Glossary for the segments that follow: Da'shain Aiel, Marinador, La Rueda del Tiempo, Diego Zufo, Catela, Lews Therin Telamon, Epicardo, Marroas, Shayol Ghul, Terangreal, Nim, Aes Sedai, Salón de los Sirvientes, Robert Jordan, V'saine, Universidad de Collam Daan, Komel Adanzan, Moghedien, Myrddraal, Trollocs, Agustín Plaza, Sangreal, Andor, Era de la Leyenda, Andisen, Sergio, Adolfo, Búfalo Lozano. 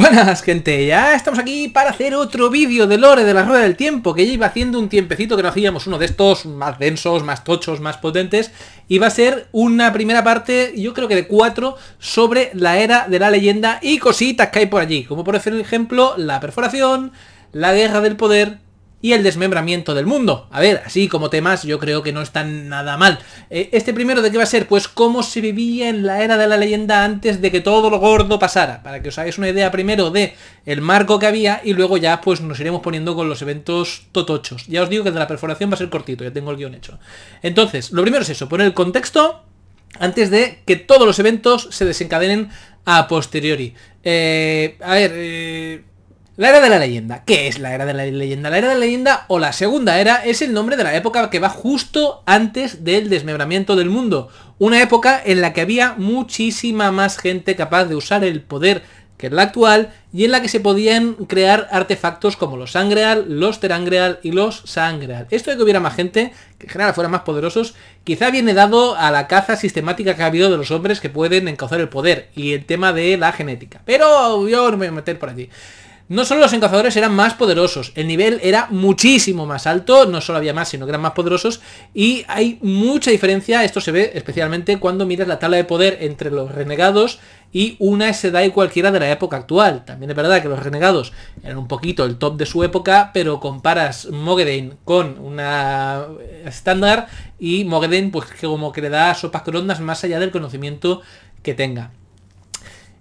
Buenas gente, ya estamos aquí para hacer otro vídeo de lore de la Rueda del Tiempo, que ya iba haciendo un tiempecito que no hacíamos uno de estos más densos, más tochos, más potentes, y va a ser una primera parte, yo creo que de 4, sobre la Era de la Leyenda y cositas que hay por allí, como por ejemplo la perforación, la guerra del poder y el desmembramiento del mundo. A ver, así como temas yo creo que no están nada mal. Este primero, ¿de qué va a ser? Pues cómo se vivía en la Era de la Leyenda antes de que todo lo gordo pasara, para que os hagáis una idea primero de el marco que había y luego ya pues nos iremos poniendo con los eventos totochos. Ya os digo que el de la perforación va a ser cortito, ya tengo el guión hecho. Entonces, lo primero es eso, poner el contexto antes de que todos los eventos se desencadenen a posteriori. La Era de la Leyenda. ¿Qué es la Era de la Leyenda? La Era de la Leyenda o la Segunda Era es el nombre de la época que va justo antes del desmembramiento del mundo. Una época en la que había muchísima más gente capaz de usar el poder que en la actual y en la que se podían crear artefactos como los Sangreal, los Terangreal y los Sangreal. Esto de que hubiera más gente, que en general fueran más poderosos, quizá viene dado a la caza sistemática que ha habido de los hombres que pueden encauzar el poder y el tema de la genética. Pero yo no me voy a meter por allí. No solo los encazadores eran más poderosos, el nivel era muchísimo más alto, no solo había más, sino que eran más poderosos, y hay mucha diferencia, esto se ve especialmente cuando miras la tabla de poder entre los renegados y una Aes Sedai cualquiera de la época actual. También es verdad que los renegados eran un poquito el top de su época, pero comparas Moghedien con una estándar y Moghedien pues como que le da sopas crondas más allá del conocimiento que tenga.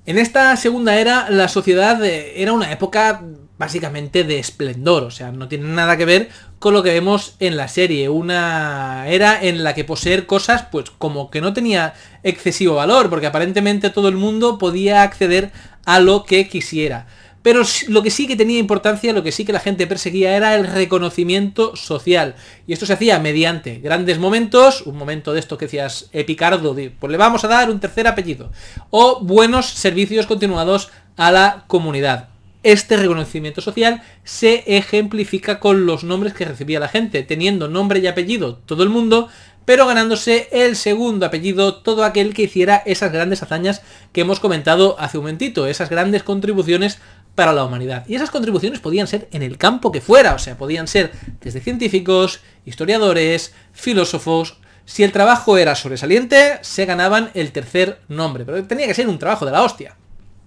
En esta segunda era, la sociedad era una época básicamente de esplendor, o sea, no tiene nada que ver con lo que vemos en la serie. Una era en la que poseer cosas, pues como que no tenía excesivo valor, porque aparentemente todo el mundo podía acceder a lo que quisiera. Pero lo que sí que tenía importancia, lo que sí que la gente perseguía era el reconocimiento social. Y esto se hacía mediante grandes momentos, un momento de esto que decías Epicardo, de, pues le vamos a dar un tercer apellido, o buenos servicios continuados a la comunidad. Este reconocimiento social se ejemplifica con los nombres que recibía la gente, teniendo nombre y apellido todo el mundo, pero ganándose el segundo apellido todo aquel que hiciera esas grandes hazañas que hemos comentado hace un momentito, esas grandes contribuciones para la humanidad. Y esas contribuciones podían ser en el campo que fuera, o sea, podían ser desde científicos, historiadores, filósofos. Si el trabajo era sobresaliente, se ganaban el tercer nombre, pero tenía que ser un trabajo de la hostia.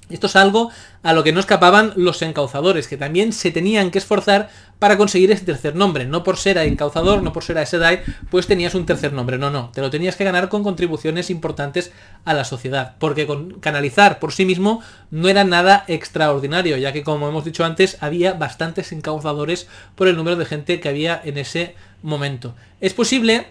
Esto es algo a lo que no escapaban los encauzadores, que también se tenían que esforzar para conseguir ese tercer nombre. No por ser encauzador, no por ser Aes Sedai, pues tenías un tercer nombre. No, no, te lo tenías que ganar con contribuciones importantes a la sociedad, porque canalizar por sí mismo no era nada extraordinario, ya que, como hemos dicho antes, había bastantes encauzadores por el número de gente que había en ese momento. Es posible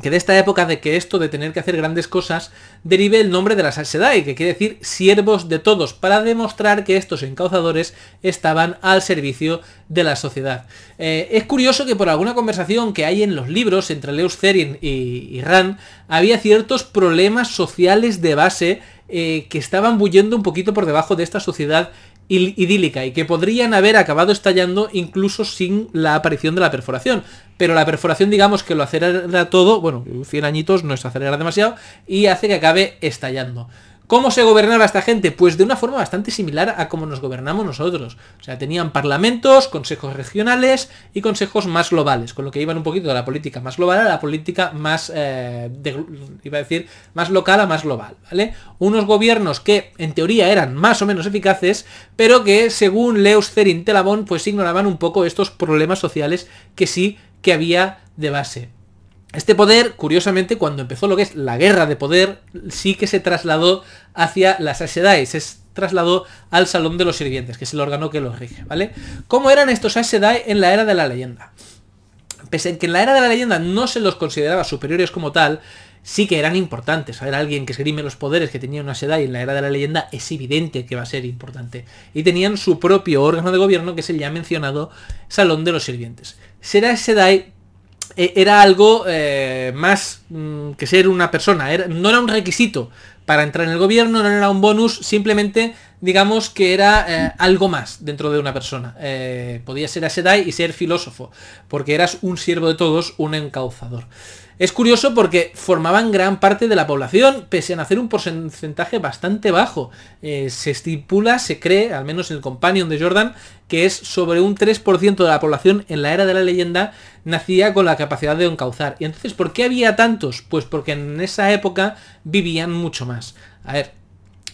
que de esta época de que esto de tener que hacer grandes cosas derive el nombre de las Aes Sedai, que quiere decir siervos de todos, para demostrar que estos encauzadores estaban al servicio de la sociedad. Es curioso que por alguna conversación que hay en los libros entre Lews Therin y Ran, había ciertos problemas sociales de base que estaban bulliendo un poquito por debajo de esta sociedad idílica y que podrían haber acabado estallando incluso sin la aparición de la perforación, pero la perforación digamos que lo acelera todo, bueno, 100 añitos no es acelerar demasiado y hace que acabe estallando. ¿Cómo se gobernaba esta gente? Pues de una forma bastante similar a como nos gobernamos nosotros. O sea, tenían parlamentos, consejos regionales y consejos más globales, con lo que iban un poquito de la política más global a la política más, más local a más global, ¿vale? Unos gobiernos que en teoría eran más o menos eficaces, pero que según Lews Therin Telamon, pues ignoraban un poco estos problemas sociales que sí que había de base. Este poder, curiosamente, cuando empezó lo que es la guerra de poder, sí que se trasladó hacia las Aes Sedai, se trasladó al Salón de los Sirvientes, que es el órgano que los rige, ¿vale? ¿Cómo eran estos Aes Sedai en la Era de la Leyenda? Pese a que en la Era de la Leyenda no se los consideraba superiores como tal, sí que eran importantes. Era alguien que esgrime los poderes que tenía una Aes Sedai en la Era de la Leyenda, es evidente que va a ser importante. Y tenían su propio órgano de gobierno, que es el ya mencionado Salón de los Sirvientes. Será Aes Sedai era algo más que ser una persona, no era un requisito para entrar en el gobierno, no era un bonus, simplemente digamos que era algo más dentro de una persona. Podía ser Aes Sedai y ser filósofo, porque eras un siervo de todos, un encauzador. Es curioso porque formaban gran parte de la población, pese a hacer un porcentaje bastante bajo. Se estipula, se cree, al menos en el Companion de Jordan, que es sobre un 3% de la población en la Era de la Leyenda nacía con la capacidad de encauzar. Y entonces, ¿por qué había tantos? Pues porque en esa época vivían mucho más. A ver,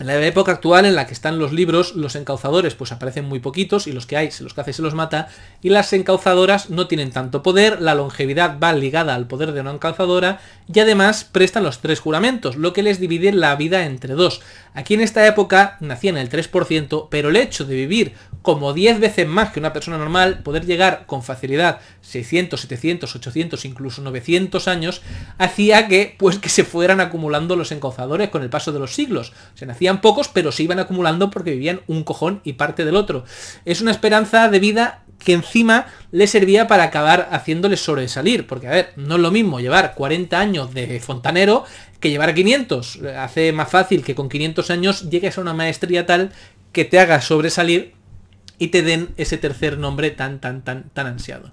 en la época actual en la que están los libros, los encauzadores pues aparecen muy poquitos y los que hay se los caza y se los mata, y las encauzadoras no tienen tanto poder, la longevidad va ligada al poder de una encauzadora y además prestan los 3 juramentos, lo que les divide la vida entre 2. Aquí en esta época nacían el 3%, pero el hecho de vivir como 10 veces más que una persona normal, poder llegar con facilidad 600, 700, 800, incluso 900 años, hacía que, pues, que se fueran acumulando los encauzadores con el paso de los siglos. Se nacía pocos, pero se iban acumulando porque vivían un cojón y parte del otro. Es una esperanza de vida que encima le servía para acabar haciéndoles sobresalir, porque a ver, no es lo mismo llevar 40 años de fontanero que llevar 500. Hace más fácil que con 500 años llegues a una maestría tal que te haga sobresalir y te den ese tercer nombre tan ansiado.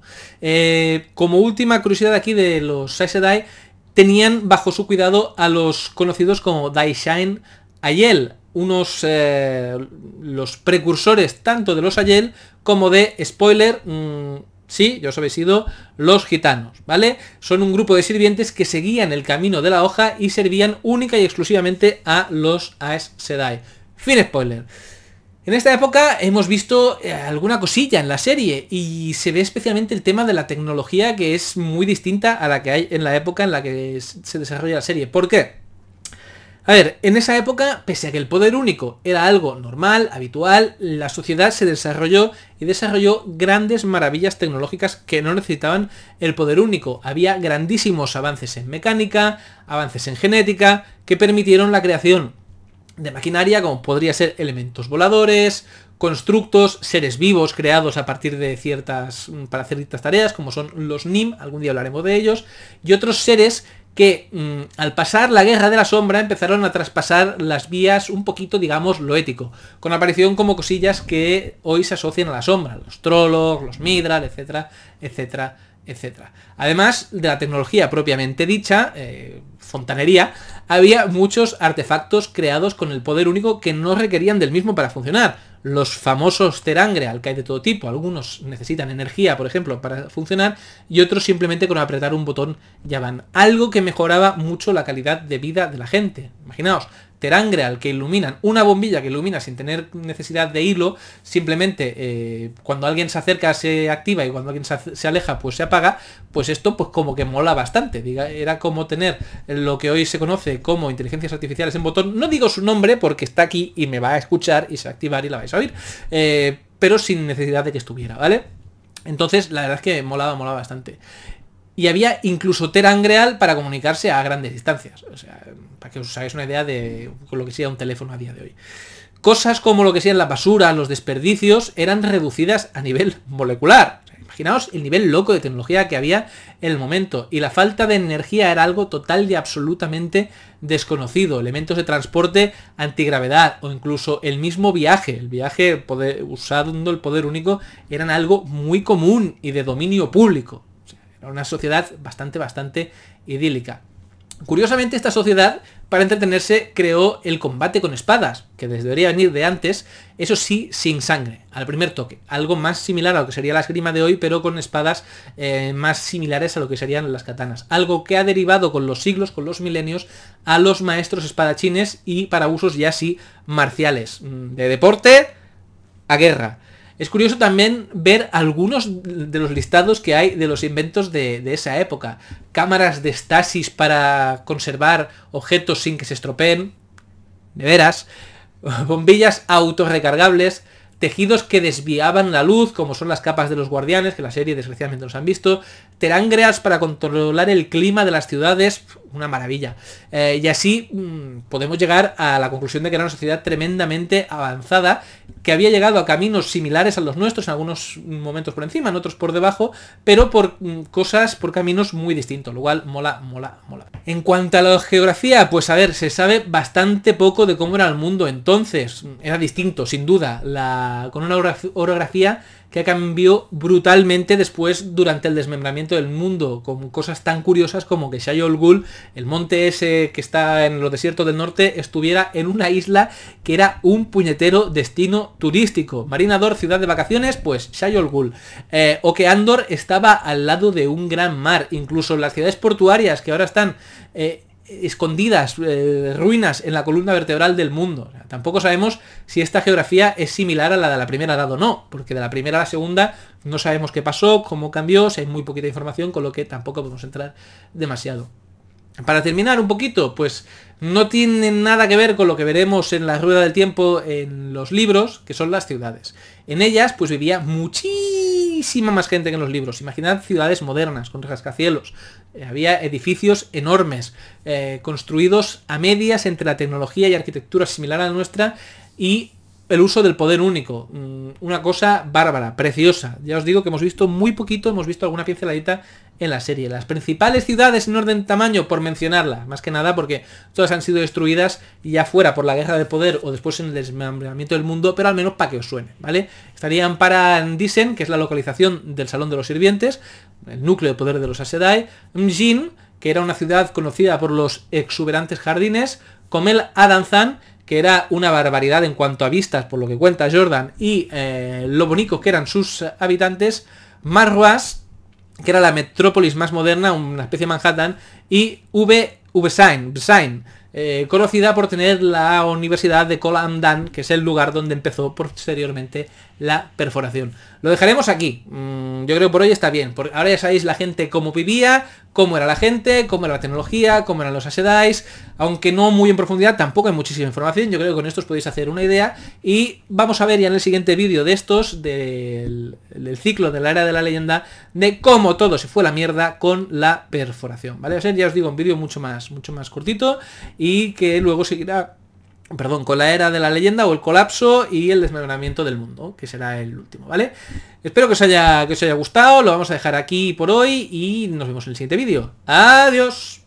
Como última curiosidad aquí de los Aes Sedai, tenían bajo su cuidado a los conocidos como Da'shain Aiel, los precursores tanto de los Aiel como de, spoiler, sí, ya os habéis ido, los gitanos, ¿vale? Son un grupo de sirvientes que seguían el camino de la hoja y servían única y exclusivamente a los Aes Sedai. Fin spoiler. En esta época hemos visto alguna cosilla en la serie y se ve especialmente el tema de la tecnología, que es muy distinta a la que hay en la época en la que se desarrolla la serie. ¿Por qué? A ver, en esa época, pese a que el poder único era algo normal, habitual, la sociedad se desarrolló y desarrolló grandes maravillas tecnológicas que no necesitaban el poder único. Había grandísimos avances en mecánica, avances en genética, que permitieron la creación de maquinaria como podría ser elementos voladores, constructos, seres vivos creados a partir de para ciertas tareas, como son los Nim, algún día hablaremos de ellos, y otros seres que al pasar la Guerra de la Sombra empezaron a traspasar las vías un poquito, digamos, lo ético, con aparición como cosillas que hoy se asocian a la Sombra, los Trollocs, los Myrddraal, etcétera, etcétera, etcétera. Además de la tecnología propiamente dicha, fontanería, había muchos artefactos creados con el poder único que no requerían del mismo para funcionar. Los famosos Terangreal, que hay de todo tipo, algunos necesitan energía, por ejemplo, para funcionar, y otros simplemente con apretar un botón ya van. Algo que mejoraba mucho la calidad de vida de la gente. Imaginaos, Terangreal que iluminan, una bombilla que ilumina sin tener necesidad de hilo, simplemente cuando alguien se acerca se activa y cuando alguien se aleja pues se apaga, pues esto pues como que mola bastante. Era como tener lo que hoy se conoce como inteligencias artificiales en botón, no digo su nombre porque está aquí y me va a escuchar y se va a activar y la vais a oír, pero sin necesidad de que estuviera, ¿vale? Entonces la verdad es que molaba bastante. Y había incluso Terangreal para comunicarse a grandes distancias. O sea, para que os hagáis una idea de lo que sea un teléfono a día de hoy. Cosas como lo que sean la basura, los desperdicios, eran reducidas a nivel molecular. O sea, imaginaos el nivel loco de tecnología que había en el momento. Y la falta de energía era algo total y absolutamente desconocido. Elementos de transporte, antigravedad o incluso el mismo viaje. El viaje usando el poder único eran algo muy común y de dominio público. Era una sociedad bastante idílica. Curiosamente, esta sociedad, para entretenerse, creó el combate con espadas, que debería venir de antes, eso sí, sin sangre, al primer toque. Algo más similar a lo que sería la esgrima de hoy, pero con espadas más similares a lo que serían las katanas. Algo que ha derivado con los siglos, con los milenios, a los maestros espadachines y para usos ya sí marciales. De deporte a guerra. Es curioso también ver algunos de los listados que hay de los inventos de esa época. Cámaras de estasis para conservar objetos sin que se estropeen, neveras, bombillas autorrecargables, tejidos que desviaban la luz, como son las capas de los guardianes, que la serie desgraciadamente nos han visto, terangreas para controlar el clima de las ciudades, una maravilla. Y así podemos llegar a la conclusión de que era una sociedad tremendamente avanzada, que había llegado a caminos similares a los nuestros, en algunos momentos por encima, en otros por debajo, pero por cosas, por caminos muy distintos, lo cual mola. En cuanto a la geografía, pues a ver, se sabe bastante poco de cómo era el mundo entonces. Era distinto, sin duda. La con una orografía que cambió brutalmente después durante el desmembramiento del mundo, con cosas tan curiosas como que Shayol Ghul, el monte ese que está en los desiertos del norte, estuviera en una isla que era un puñetero destino turístico. Marinador, ciudad de vacaciones, pues Shayol Ghul. O que Andor estaba al lado de un gran mar. Incluso las ciudades portuarias que ahora están escondidas, ruinas en la columna vertebral del mundo. O sea, tampoco sabemos si esta geografía es similar a la de la primera edad o no, porque de la primera a la segunda no sabemos qué pasó, cómo cambió, si hay muy poquita información, con lo que tampoco podemos entrar demasiado. Para terminar un poquito, pues no tienen nada que ver con lo que veremos en La Rueda del Tiempo en los libros, que son las ciudades. En ellas pues vivía muchísima más gente que en los libros. Imaginad ciudades modernas, con rascacielos. Había edificios enormes, construidos a medias entre la tecnología y arquitectura similar a la nuestra y el uso del poder único. Una cosa bárbara, preciosa. Ya os digo que hemos visto muy poquito, hemos visto alguna pinceladita en la serie. Las principales ciudades en orden de tamaño, por mencionarlas, más que nada porque todas han sido destruidas, ya fuera por la guerra de poder o después en el desmembramiento del mundo, pero al menos para que os suene, ¿vale? Estarían para Andisen, que es la localización del Salón de los Sirvientes, el núcleo de poder de los Aes Sedai, Mjin, que era una ciudad conocida por los exuberantes jardines, Komel Adanzan, que era una barbaridad en cuanto a vistas, por lo que cuenta Jordan, y lo bonitos que eran sus habitantes, Marroas, que era la metrópolis más moderna, una especie de Manhattan, y V'saine, conocida por tener la Universidad de Collam Daan, que es el lugar donde empezó posteriormente la perforación. Lo dejaremos aquí, yo creo que por hoy está bien, porque ahora ya sabéis la gente cómo vivía, cómo era la gente, cómo era la tecnología, cómo eran los Aes Sedai, aunque no muy en profundidad, tampoco hay muchísima información, yo creo que con esto os podéis hacer una idea, y vamos a ver ya en el siguiente vídeo de estos, del ciclo de la Era de la Leyenda, de cómo todo se fue a la mierda con la perforación, ¿vale? O sea, ya os digo, un vídeo mucho más cortito, y que luego seguirá, perdón, con la Era de la Leyenda o el colapso y el desmembramiento del mundo, que será el último, ¿vale? Espero que os haya gustado, lo vamos a dejar aquí por hoy y nos vemos en el siguiente vídeo. ¡Adiós!